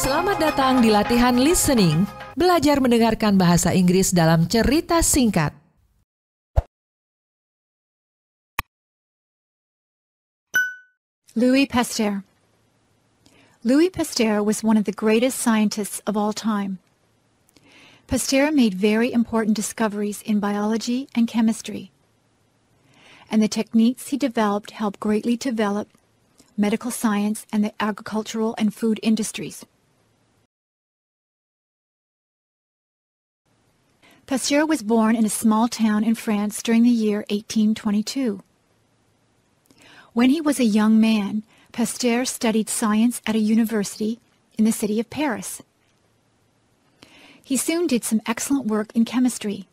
Selamat datang di latihan listening, belajar mendengarkan bahasa Inggris dalam cerita singkat. Louis Pasteur. Louis Pasteur was one of the greatest scientists of all time. Pasteur made very important discoveries in biology and chemistry, and the techniques he developed helped greatly develop medical science and the agricultural and food industries. Pasteur was born in a small town in France during the year 1822. When he was a young man, Pasteur studied science at a university in the city of Paris. He soon did some excellent work in chemistry,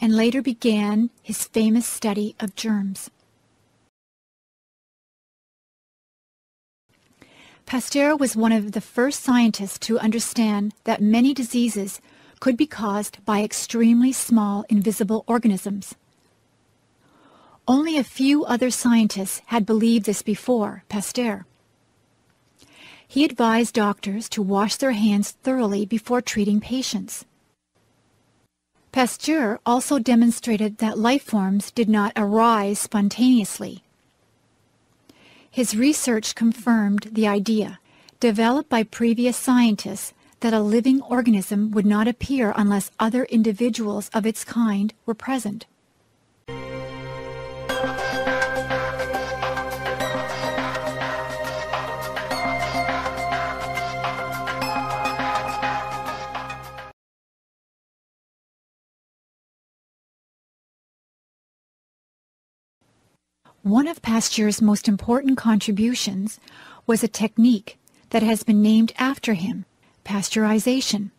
and later began his famous study of germs. Pasteur was one of the first scientists to understand that many diseases could be caused by extremely small invisible organisms. Only a few other scientists had believed this before Pasteur. He advised doctors to wash their hands thoroughly before treating patients. Pasteur also demonstrated that life forms did not arise spontaneously. His research confirmed the idea, developed by previous scientists, that a living organism would not appear unless other individuals of its kind were present. One of Pasteur's most important contributions was a technique that has been named after him, pasteurization.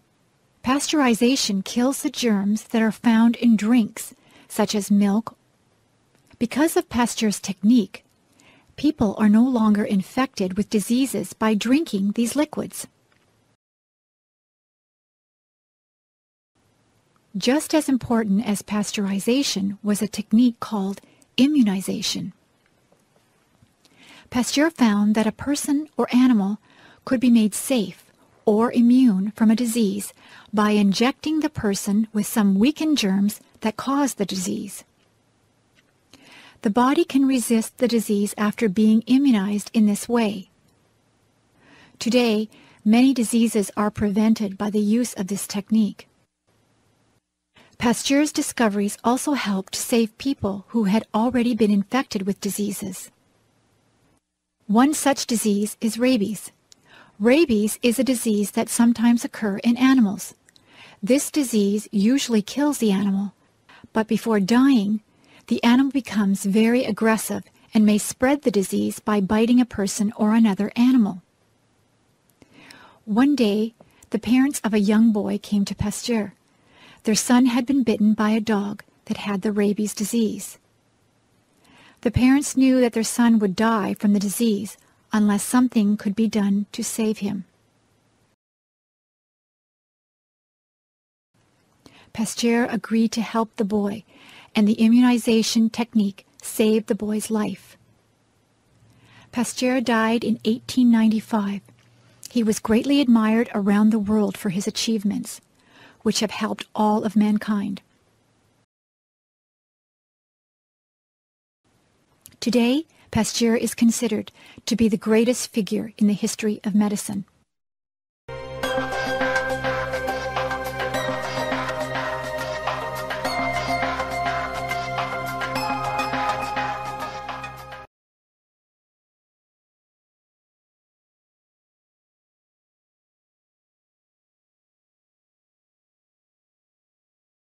Pasteurization kills the germs that are found in drinks, such as milk. Because of Pasteur's technique, people are no longer infected with diseases by drinking these liquids. Just as important as pasteurization was a technique called immunization. Pasteur found that a person or animal could be made safe or immune from a disease by injecting the person with some weakened germs that cause the disease. The body can resist the disease after being immunized in this way. Today, many diseases are prevented by the use of this technique. Pasteur's discoveries also helped save people who had already been infected with diseases. One such disease is rabies. Rabies is a disease that sometimes occurs in animals. This disease usually kills the animal, but before dying, the animal becomes very aggressive and may spread the disease by biting a person or another animal. One day, the parents of a young boy came to Pasteur. Their son had been bitten by a dog that had the rabies disease. The parents knew that their son would die from the disease unless something could be done to save him. Pasteur agreed to help the boy, and the immunization technique saved the boy's life. Pasteur died in 1895. He was greatly admired around the world for his achievements, which have helped all of mankind. Today, Pasteur is considered to be the greatest figure in the history of medicine.